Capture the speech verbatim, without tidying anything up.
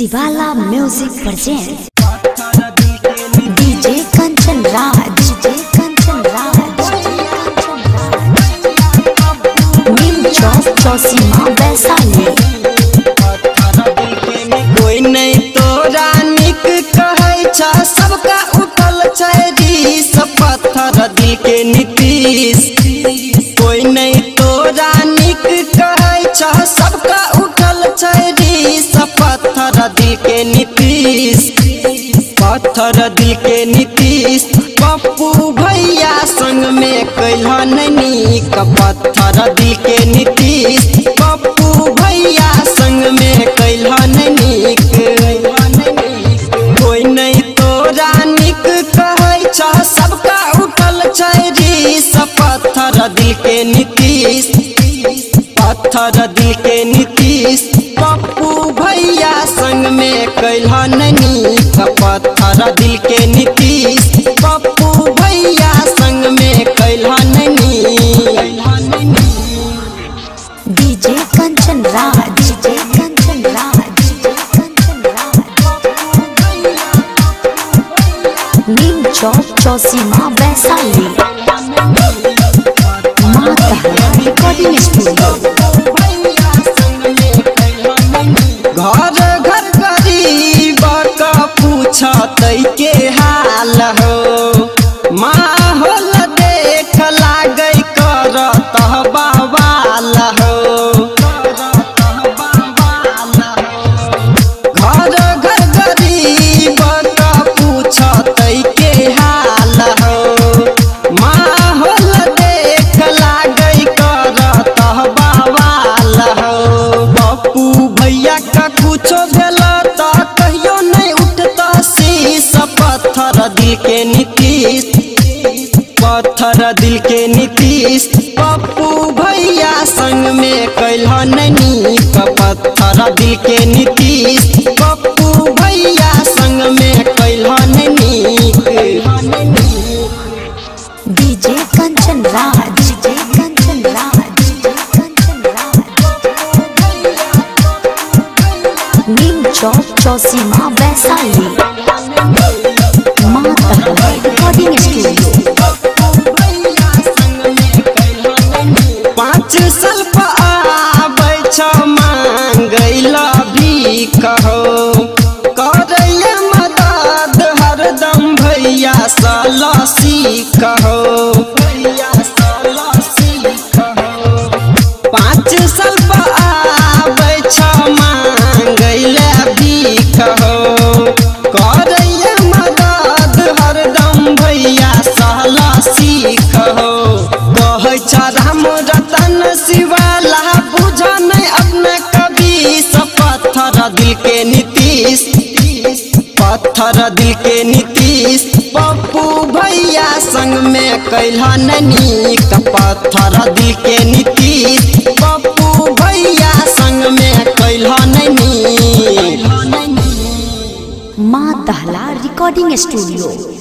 शिवाला music present DJ Kanchan Raj DJ Kanchan Raj नीम चौक चौसीमा वैशाली कोई नहीं तो रानिक कहै छ सबका उठल छैरी सब पत्थर दिल के नीतीश कोई नहीं तो रानिक कहै छ सबका उठल छैरी पत्थर दिल के नीतीश पत्थर दिल के नीतीश पप्पू भैया संग में कैलन नीक पत्थर दिल के नीतीश पप्पू भैया संग में कैलन नीक कोई नहीं तोरा नीक कहै छ सबका उठल छै रीस पत्थर दिल के नीतीश पत्थर दिल के नीतीश पप्पू भैया संग में कैलन नीक पत्थर दिल के नीतीश पप्पू भैया संग में कैलन नीक डीजे कंचन राज डीजे कंचन राज नीम चौक चौसीमा वैशाली माँ दहला रिकॉर्डिंग स्टूडियो के हाल हो माहौल देख लागै करत बवाल हो घर घर गरीब का पूछत के हाल हो माहौल देख लागै करत बवाल हो पप्पू भैया का कुछो भेल त कहियो नहीं उठता शीश पत्थर दिल के नीतीश पत्थर दिल के नीतीश पप्पू भैया संग में कैलन नीक पत्थर दिल के नीतीश पप्पू भैया संग में कैलन नीक DJ Kanchan Raj DJ Kanchan Raj DJ Kanchan Raj नीम चौक चौसीमा वैशाली पाँच साल आबै छ मांगैला भीख हो करैया मदद हरदम भैया साला सीख हो भैया साला सीख हो पाँच साल आबै छ मांगैला भीख हो करैया मदद हरदम भैया साला सीख हो कहै छ राम शिवाला बुझ नहीं अपना कभी सब पत्थर दिल के नीतीश पत्थर दिल के नीतीश पप्पू भैया संग में कैलन नीक पत्थर दिल के नीतीश पप्पू भैया संग में कैलन नीक माँ दहला रिकॉर्डिंग स्टूडियो।